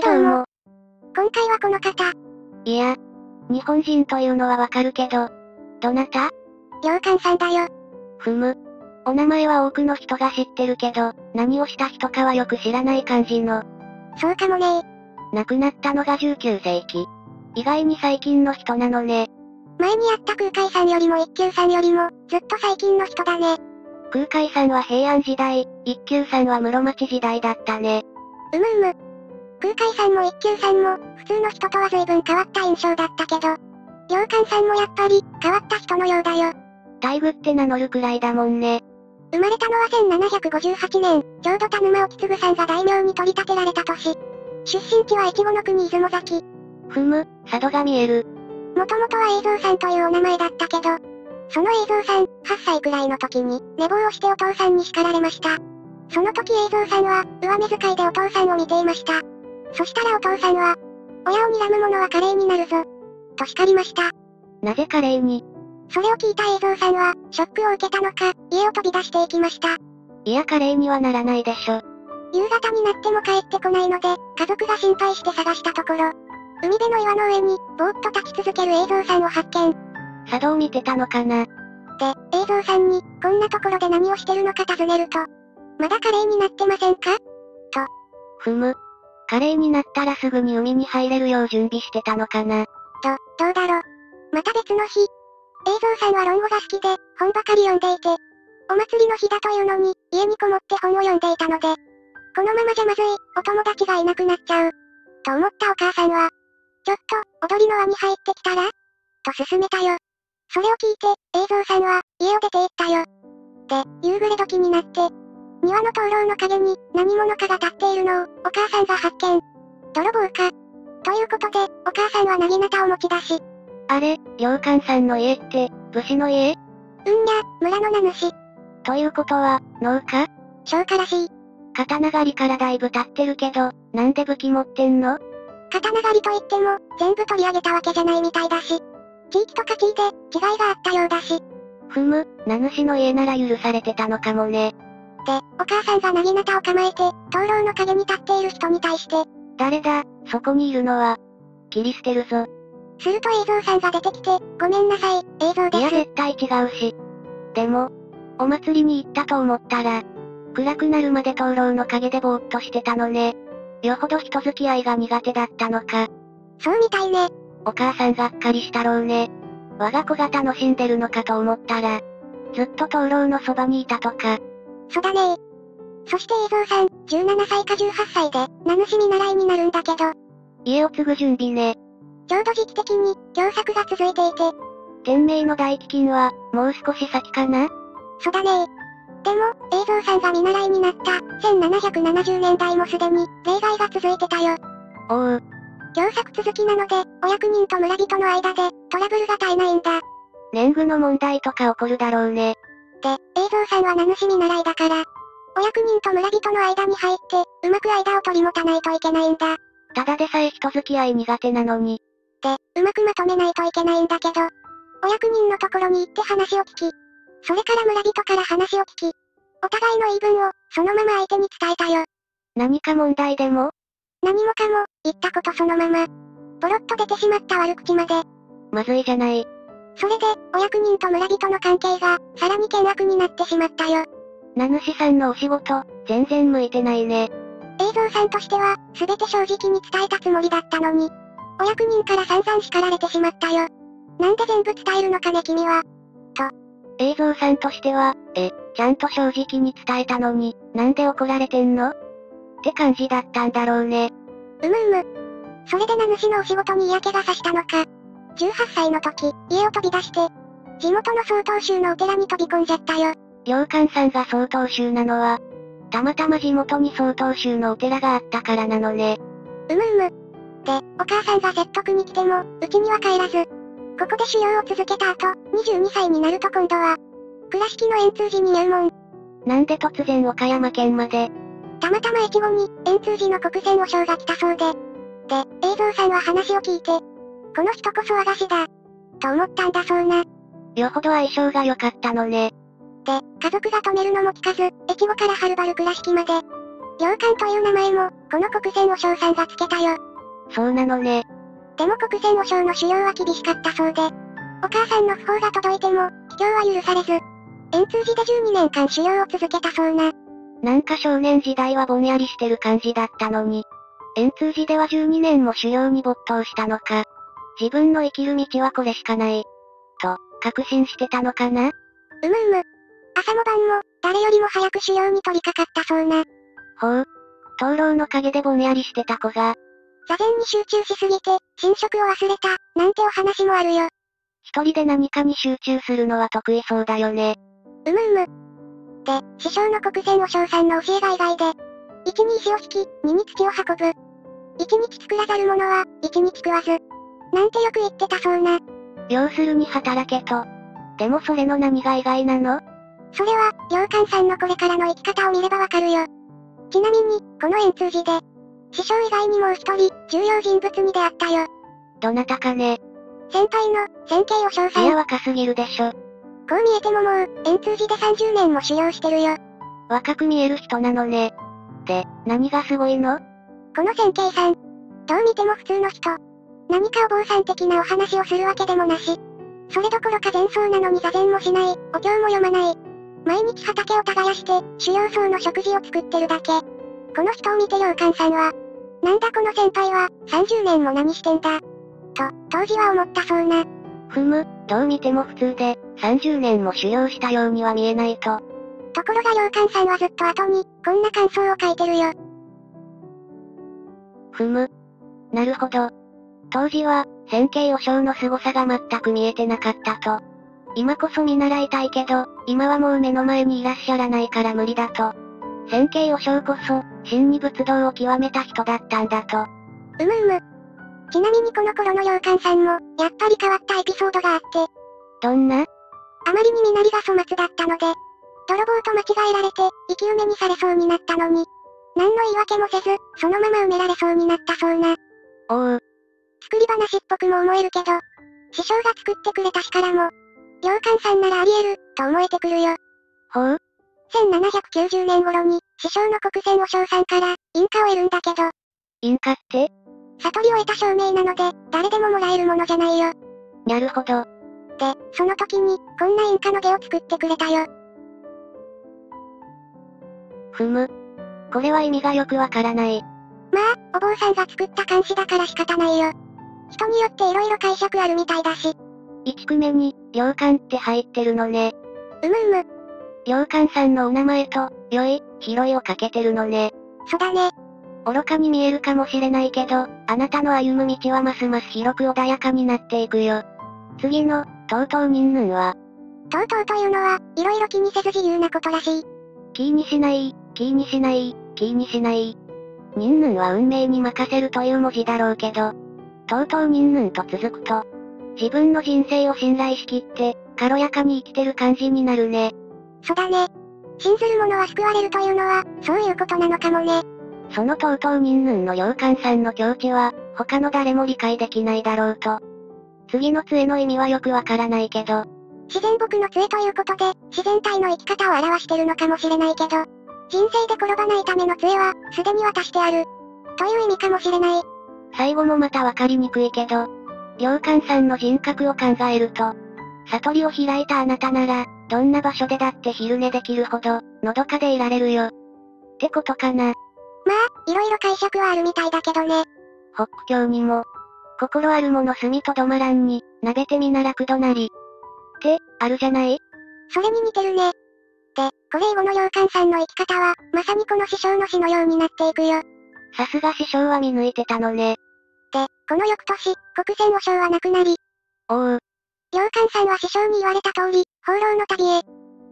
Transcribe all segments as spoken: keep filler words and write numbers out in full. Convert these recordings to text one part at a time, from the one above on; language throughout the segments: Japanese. はいどうも。今回はこの方。いや、日本人というのはわかるけど、どなた？良寛さんだよ。ふむ。お名前は多くの人が知ってるけど、何をした人かはよく知らない感じの。そうかもねー。亡くなったのがじゅうきゅうせいき。意外に最近の人なのね。前にやった空海さんよりも一休さんよりも、ずっと最近の人だね。空海さんは平安時代、一休さんは室町時代だったね。うむうむ。空海さんも一休さんも、普通の人とは随分変わった印象だったけど、良寛さんもやっぱり、変わった人のようだよ。大愚って名乗るくらいだもんね。生まれたのはせんななひゃくごじゅうはちねん、ちょうど田沼意次さんが大名に取り立てられた年。出身地は越後の国出雲崎。ふむ、佐渡が見える。もともとは栄三さんというお名前だったけど、その栄三さん、はっさいくらいの時に、寝坊をしてお父さんに叱られました。その時栄三さんは、上目遣いでお父さんを見ていました。そしたらお父さんは、親を睨む者は華麗になるぞ、と叱りました。なぜ華麗に？それを聞いた栄三さんは、ショックを受けたのか、家を飛び出していきました。いや、華麗にはならないでしょ。夕方になっても帰ってこないので、家族が心配して探したところ、海辺の岩の上に、ぼーっと立ち続ける栄三さんを発見。佐渡を見てたのかな。で、栄三さんに、こんなところで何をしてるのか尋ねると、まだ華麗になってませんか？と。ふむ。華麗になったらすぐに海に入れるよう準備してたのかな。と、どうだろう。また別の日。栄三さんは論語が好きで、本ばかり読んでいて、お祭りの日だというのに、家にこもって本を読んでいたので、このままじゃまずい、お友達がいなくなっちゃう、と思ったお母さんは、ちょっと、踊りの輪に入ってきたら？と勧めたよ。それを聞いて、栄三さんは、家を出て行ったよ。で、夕暮れ時になって、庭の灯籠の陰に、何者かが立っているのを、お母さんが発見。泥棒か。ということで、お母さんは薙刀を持ち出し、あれ、良寛さんの家って、武士の家？うんにゃ、村の名主。ということは、農家？商家らしい。刀狩りからだいぶ経ってるけど、なんで武器持ってんの？刀狩りといっても、全部取り上げたわけじゃないみたいだし、地域とか地位で、違いがあったようだし。ふむ、名主の家なら許されてたのかもね。で、お母さんが薙刀を構えて、灯籠の陰に立っている人に対して、誰だ、そこにいるのは。切り捨てるぞ。すると栄三さんが出てきて、ごめんなさい、栄三です。いや絶対違うし。でも、お祭りに行ったと思ったら、暗くなるまで灯籠の陰でぼーっとしてたのね。よほど人付き合いが苦手だったのか。そうみたいね。お母さんがっかりしたろうね。我が子が楽しんでるのかと思ったら、ずっと灯籠のそばにいたとか。そうだねー。そして栄三さん、じゅうななさいかじゅうはっさいで、名主見習いになるんだけど。家を継ぐ準備ね。ちょうど時期的に、凶作が続いていて。天明の大飢饉は、もう少し先かな？そうだねー。でも、栄三さんが見習いになった、せんななひゃくななじゅうねんだいもすでに、例外が続いてたよ。おう。凶作続きなので、お役人と村人の間で、トラブルが絶えないんだ。年貢の問題とか起こるだろうね。で、栄三さんは名主見習いだから、お役人と村人の間に入って、うまく間を取り持たないといけないんだ。ただでさえ人付き合い苦手なのに。で、うまくまとめないといけないんだけど、お役人のところに行って話を聞き、それから村人から話を聞き、お互いの言い分を、そのまま相手に伝えたよ。何か問題でも？何もかも、言ったことそのまま、ポロッと出てしまった悪口まで。まずいじゃない。それで、お役人と村人の関係が、さらに険悪になってしまったよ。名主さんのお仕事、全然向いてないね。栄三さんとしては、すべて正直に伝えたつもりだったのに、お役人から散々叱られてしまったよ。なんで全部伝えるのかね君は。と。栄三さんとしては、え、ちゃんと正直に伝えたのに、なんで怒られてんの？って感じだったんだろうね。うむうむ。それで名主のお仕事に嫌気がさしたのか。じゅうはっさいの時、家を飛び出して、地元の曹洞宗のお寺に飛び込んじゃったよ。良寛さんが曹洞宗なのは、たまたま地元に曹洞宗のお寺があったからなのね。うむうむ。で、お母さんが説得に来ても、うちには帰らず、ここで修行を続けた後、にじゅうにさいになると今度は、倉敷の円通寺に入門。なんで突然岡山県まで？たまたま越後に、円通寺の国仙和尚が来たそうで。で、栄三さんは話を聞いて、この人こそ和菓子だ、と思ったんだそうな。よほど相性が良かったのね。で、家族が止めるのも聞かず、越後からはるばる倉敷まで。良寛という名前も、この国仙和尚さんがつけたよ。そうなのね。でも国仙和尚の修行は厳しかったそうで、お母さんの訃報が届いても、帰郷は許されず、円通寺でじゅうにねんかん修行を続けたそうな。なんか少年時代はぼんやりしてる感じだったのに、円通寺ではじゅうにねんも修行に没頭したのか。自分の生きる道はこれしかない、と、確信してたのかな。うむうむ。朝も晩も、誰よりも早く修行に取り掛かったそうな。ほう。灯籠の陰でぼんやりしてた子が、座禅に集中しすぎて、寝食を忘れた、なんてお話もあるよ。一人で何かに集中するのは得意そうだよね。うむうむ。で、師匠の国仙和尚さんの教えが以外で、いちに石を引き、にに土を運ぶ。いちにち作らざる者は、いちにち食わず。なんてよく言ってたそうな。要するに働けと。でもそれの何が意外なの？それは、良寛さんのこれからの生き方を見ればわかるよ。ちなみに、この円通寺で、師匠以外にもう一人、重要人物に出会ったよ。どなたかね？先輩の、千景和尚さん。いや若すぎるでしょ。こう見えてももう、円通寺でさんじゅうねんも修行してるよ。若く見える人なのね。で、何がすごいの？この千景さん。どう見ても普通の人。何かお坊さん的なお話をするわけでもなし。それどころか禅僧なのに座禅もしない、お経も読まない。毎日畑を耕して、修行僧の食事を作ってるだけ。この人を見て良寛さんは、なんだこの先輩は、さんじゅうねんも何してんだ。と、当時は思ったそうな。ふむ、どう見ても普通で、さんじゅうねんも修行したようには見えないと。ところが良寛さんはずっと後に、こんな感想を書いてるよ。ふむ。なるほど。当時は、千景和尚の凄さが全く見えてなかったと。今こそ見習いたいけど、今はもう目の前にいらっしゃらないから無理だと。千景和尚こそ、真に仏道を極めた人だったんだと。うむうむ。ちなみにこの頃の良寛さんも、やっぱり変わったエピソードがあって。どんな？あまりに身なりが粗末だったので、泥棒と間違えられて、生き埋めにされそうになったのに、何の言い訳もせず、そのまま埋められそうになったそうな。おう。作り話っぽくも思えるけど、師匠が作ってくれた詩からも、良寛さんならあり得る、と思えてくるよ。ほう？ せんななひゃくきゅうじゅうねん頃に、師匠の国仙和尚さんから、印鑑を得るんだけど。印鑑って？悟りを得た証明なので、誰でももらえるものじゃないよ。なるほど。で、その時に、こんな印鑑の下を作ってくれたよ。ふむ。これは意味がよくわからない。まあ、お坊さんが作った漢詩だから仕方ないよ。人によって色々解釈あるみたいだし。一句目に、良寛って入ってるのね。うむうむ。良寛さんのお名前と、良い、広いをかけてるのね。そうだね。愚かに見えるかもしれないけど、あなたの歩む道はますます広く穏やかになっていくよ。次の、とうとうにんぬんは。とうとうというのは、色々気にせず自由なことらしい。気にしない、気にしない、気にしない。にんぬんは運命に任せるという文字だろうけど、とうとうにんぬんと続くと、自分の人生を信頼しきって、軽やかに生きてる感じになるね。そうだね。信ずる者は救われるというのは、そういうことなのかもね。そのとうとうにんぬんの良寛さんの境地は、他の誰も理解できないだろうと。次の杖の意味はよくわからないけど、自然僕の杖ということで、自然体の生き方を表してるのかもしれないけど、人生で転ばないための杖は、すでに渡してある。という意味かもしれない。最後もまたわかりにくいけど、良寛さんの人格を考えると、悟りを開いたあなたなら、どんな場所でだって昼寝できるほど、のどかでいられるよ。ってことかな。まあ、いろいろ解釈はあるみたいだけどね。北教にも、心あるもの隅とどまらんに、なべてみならくどなり。って、あるじゃない？それに似てるね。で、これ以後の良寛さんの生き方は、まさにこの師匠の死のようになっていくよ。さすが師匠は見抜いてたのね。で、この翌年、国仙和尚は亡くなり。おう。良寛さんは師匠に言われた通り、放浪の旅へ。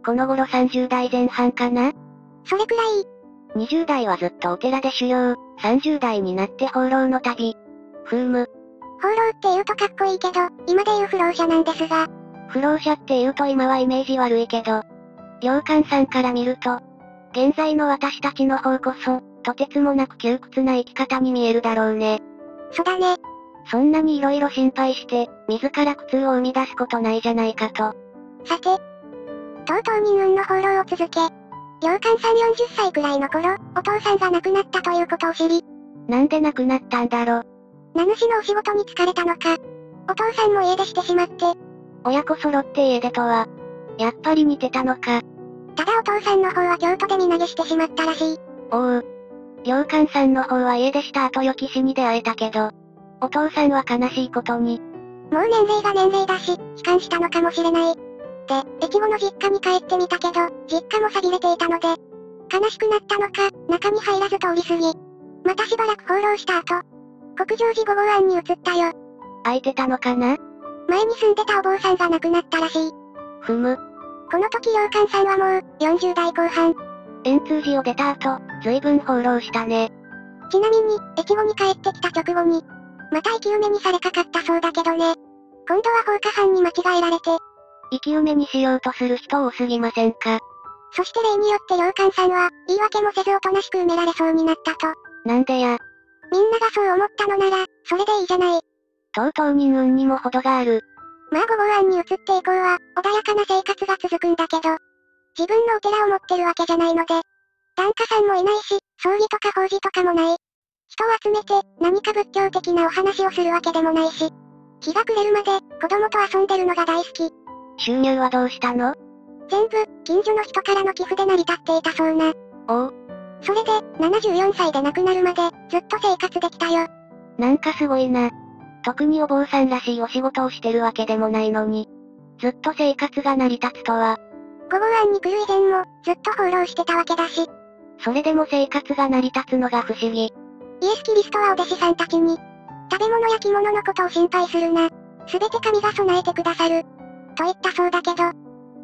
この頃さんじゅうだいぜん半かな？それくらい。にじゅうだいはずっとお寺で修行、さんじゅうだいになって放浪の旅。ふうむ。放浪って言うとかっこいいけど、今で言う不浪者なんですが。不浪者って言うと今はイメージ悪いけど、良寛さんから見ると、現在の私たちの方こそ、とてつもなく窮屈な生き方に見えるだろうね。そうだね。そんなに色々心配して、自ら苦痛を生み出すことないじゃないかと。さて、とうとうにんぬんの放浪を続け、良寛さんよんじゅっさいくらいの頃、お父さんが亡くなったということを知り。なんで亡くなったんだろ。名主のお仕事に疲れたのか、お父さんも家出してしまって。親子揃って家出とは、やっぱり似てたのか。ただお父さんの方は京都で身投げしてしまったらしい。おう。良寛さんの方は家出した後予期しに出会えたけど、お父さんは悲しいことに。もう年齢が年齢だし、悲観したのかもしれない。で、越後の実家に帰ってみたけど、実家も寂れていたので、悲しくなったのか、中に入らず通り過ぎ。またしばらく放浪した後、国上寺ごごう庵に移ったよ。空いてたのかな？前に住んでたお坊さんが亡くなったらしい。ふむ。この時良寛さんはもう、よんじゅうだいこうはん。円通寺を出た後、随分放浪したね。ちなみに、越後に帰ってきた直後に、また生き埋めにされかかったそうだけどね。今度は放火犯に間違えられて、生き埋めにしようとする人多すぎませんか。そして例によって良寛さんは、言い訳もせずおとなしく埋められそうになったと。なんでや。みんながそう思ったのなら、それでいいじゃない。とうとう人運にも程がある。まあごごう庵に移って以降は、穏やかな生活が続くんだけど、自分のお寺を持ってるわけじゃないので、檀家さんもいないし、葬儀とか法事とかもない。人を集めて、何か仏教的なお話をするわけでもないし、日が暮れるまで、子供と遊んでるのが大好き。収入はどうしたの？全部、近所の人からの寄付で成り立っていたそうな。おう。それで、ななじゅうよんさいで亡くなるまで、ずっと生活できたよ。なんかすごいな。特にお坊さんらしいお仕事をしてるわけでもないのに、ずっと生活が成り立つとは。ごごう庵に来る以前も、ずっと放浪してたわけだし。それでも生活が成り立つのが不思議。イエス・キリストはお弟子さんたちに、食べ物や着物のことを心配するな。すべて神が備えてくださる。と言ったそうだけど、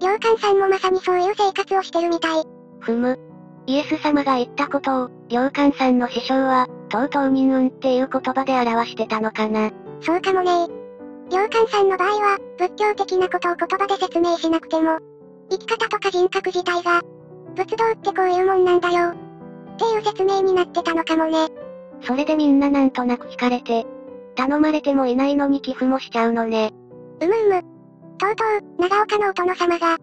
良寛さんもまさにそういう生活をしてるみたい。ふむ。イエス様が言ったことを、良寛さんの師匠は、とうとう人運っていう言葉で表してたのかな。そうかもね。良寛さんの場合は、仏教的なことを言葉で説明しなくても、生き方とか人格自体が、仏道ってこういうもんなんだよ。っていう説明になってたのかもね。それでみんななんとなく惹かれて、頼まれてもいないのに寄付もしちゃうのね。うむうむ。とうとう、長岡のお殿様が、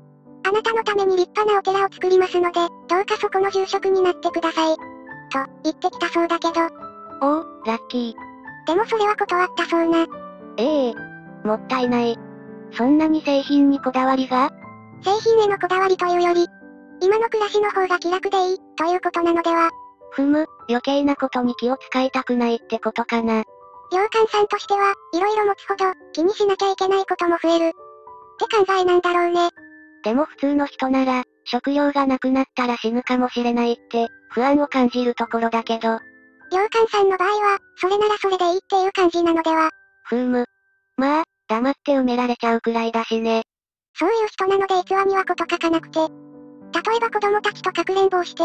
あなたのために立派なお寺を作りますので、どうかそこの住職になってください。と、言ってきたそうだけど。おお、ラッキー。でもそれは断ったそうな。ええ、もったいない。そんなに製品にこだわりが？製品へのこだわりというより、今の暮らしの方が気楽でいい、ということなのでは。ふむ、余計なことに気を使いたくないってことかな。良寛さんとしては、いろいろ持つほど、気にしなきゃいけないことも増える。って考えなんだろうね。でも普通の人なら、食料がなくなったら死ぬかもしれないって、不安を感じるところだけど。良寛さんの場合は、それならそれでいいっていう感じなのでは。ふーむ。まあ、黙って埋められちゃうくらいだしね。そういう人なので逸話にはこと書かなくて。例えば子供たちとかくれんぼをして。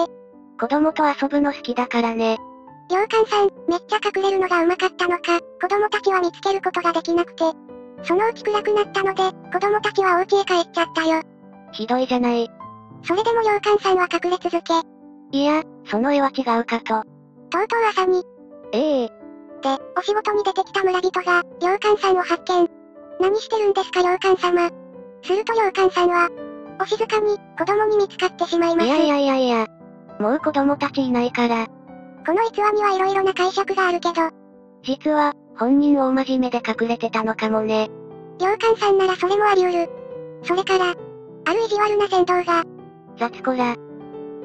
子供と遊ぶの好きだからね。良寛さん、めっちゃ隠れるのが上手かったのか、子供たちは見つけることができなくて。そのうち暗くなったので、子供たちはお家へ帰っちゃったよ。ひどいじゃない。それでも良寛さんは隠れ続け。いや、その絵は違うかと。とうとう朝に。ええー。で、お仕事に出てきた村人が、良寛さんを発見。何してるんですか良寛様。すると良寛さんは、お静かに、子供に見つかってしまいます。いやいやいやいや。もう子供たちいないから。この逸話にはいろいろな解釈があるけど。実は、本人大真面目で隠れてたのかもね。良寛さんならそれもあり得る。それから、ある意地悪な先導が。雑子ら。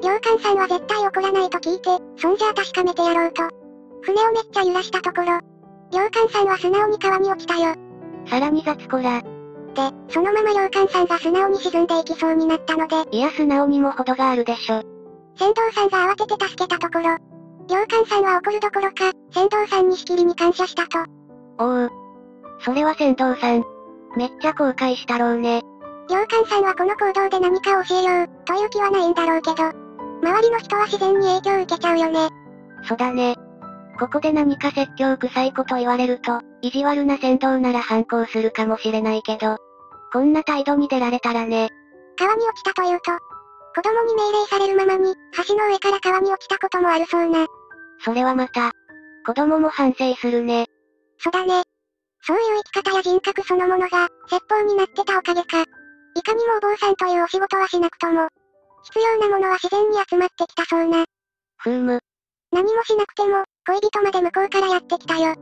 良寛さんは絶対怒らないと聞いて、そんじゃ確かめてやろうと。船をめっちゃ揺らしたところ、良寛さんは素直に川に落ちたよ。さらに雑子ら。で、そのまま良寛さんが素直に沈んでいきそうになったので。いや素直にも程があるでしょ。船頭さんが慌てて助けたところ、良寛さんは怒るどころか、船頭さんにしきりに感謝したと。おう。それは船頭さん。めっちゃ後悔したろうね。良寛さんはこの行動で何かを教えよう、という気はないんだろうけど、周りの人は自然に影響を受けちゃうよね。そうだね。ここで何か説教臭いこと言われると、意地悪な船頭なら反抗するかもしれないけど、こんな態度に出られたらね。川に落ちたというと、子供に命令されるままに、橋の上から川に落ちたこともあるそうな。それはまた、子供も反省するね。そうだね。そういう生き方や人格そのものが、説法になってたおかげか。いかにもお坊さんというお仕事はしなくとも、必要なものは自然に集まってきたそうな。ふーむ。何もしなくても、恋人まで向こうからやってきたよ。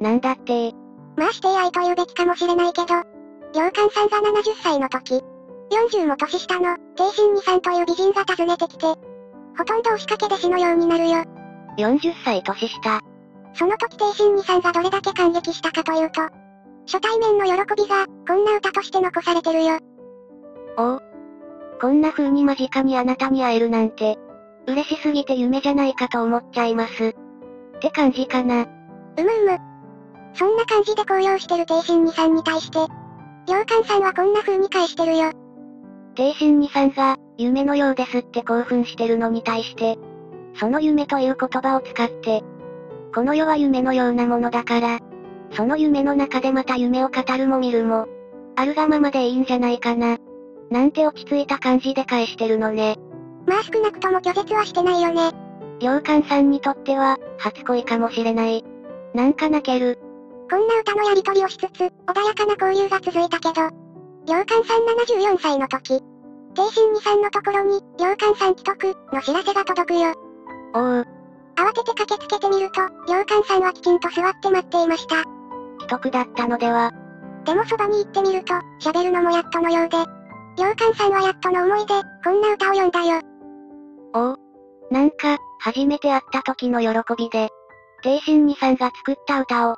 なんだってー。まあ指定愛と言うべきかもしれないけど、良寛さんがななじゅっさいの時、よんじゅうも年下の、鄭信二さんという美人が訪ねてきて、ほとんど押しかけで死のようになるよ。よんじゅっさい年下。その時鄭信二さんがどれだけ感激したかというと、初対面の喜びが、こんな歌として残されてるよ。おお。こんな風に間近にあなたに会えるなんて、嬉しすぎて夢じゃないかと思っちゃいます。って感じかな。うむうむ。そんな感じで高揚してる鄭信二さんに対して、良寛さんはこんな風に返してるよ。鄭信二さんが、夢のようですって興奮してるのに対して、その夢という言葉を使って、この世は夢のようなものだから、その夢の中でまた夢を語るも見るも、あるがままでいいんじゃないかな。なんて落ち着いた感じで返してるのね。まあ少なくとも拒絶はしてないよね。良寛さんにとっては、初恋かもしれない。なんか泣ける。こんな歌のやりとりをしつつ、穏やかな交流が続いたけど、良寛さんななじゅうよんさいの時、鄭信二さんのところに、良寛さん危篤の知らせが届くよ。おう。慌てて駆けつけてみると、良寛さんはきちんと座って待っていました。危篤だったのでは。でもそばに行ってみると、喋るのもやっとのようで、良寛さんはやっとの思いで、こんな歌を詠んだよ。おう。なんか、初めて会った時の喜びで、鄭信二さんが作った歌を、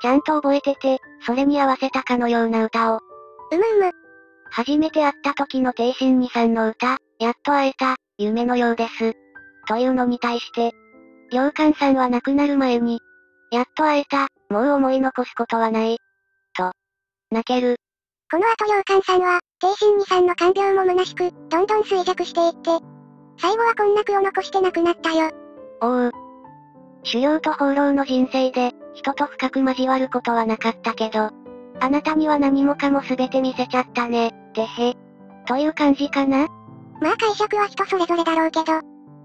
ちゃんと覚えてて、それに合わせたかのような歌を。うむうむ。初めて会った時の鄭信二さんの歌、やっと会えた、夢のようです。というのに対して、良寛さんは亡くなる前に、やっと会えた、もう思い残すことはない。と、泣ける。この後良寛さんは、鄭信二さんの看病も虚しく、どんどん衰弱していって、最後はこんな句を残して亡くなったよ。おう。修行と放浪の人生で、人と深く交わることはなかったけど、あなたには何もかも全て見せちゃったね、てへ。という感じかな?まあ解釈は人それぞれだろうけど。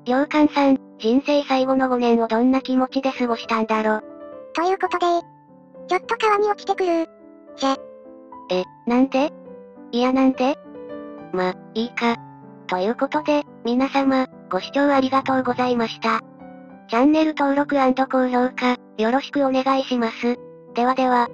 良寛さん、人生最後のごねんをどんな気持ちで過ごしたんだろう。ということで、ちょっと川に落ちてくる。じゃ。え、なんで?いやなんで?ま、いいか。ということで、皆様、ご視聴ありがとうございました。チャンネル登録&高評価、よろしくお願いします。ではでは。